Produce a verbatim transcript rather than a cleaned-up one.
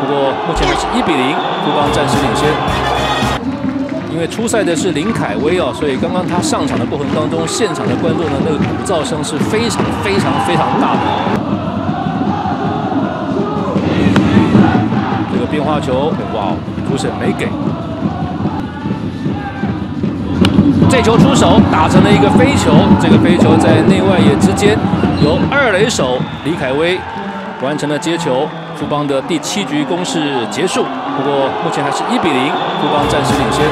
不过目前还是一比零，富邦暂时领先。 因为出赛的是林凯威哦，所以刚刚他上场的过程当中，现场的观众的那个鼓噪声是非常非常非常大的。这个变化球，哇，主审没给。这球出手打成了一个飞球，这个飞球在内外野之间，由二垒手李凯威完成了接球。 富邦的第七局攻势结束，不过目前还是一比零，富邦暂时领先。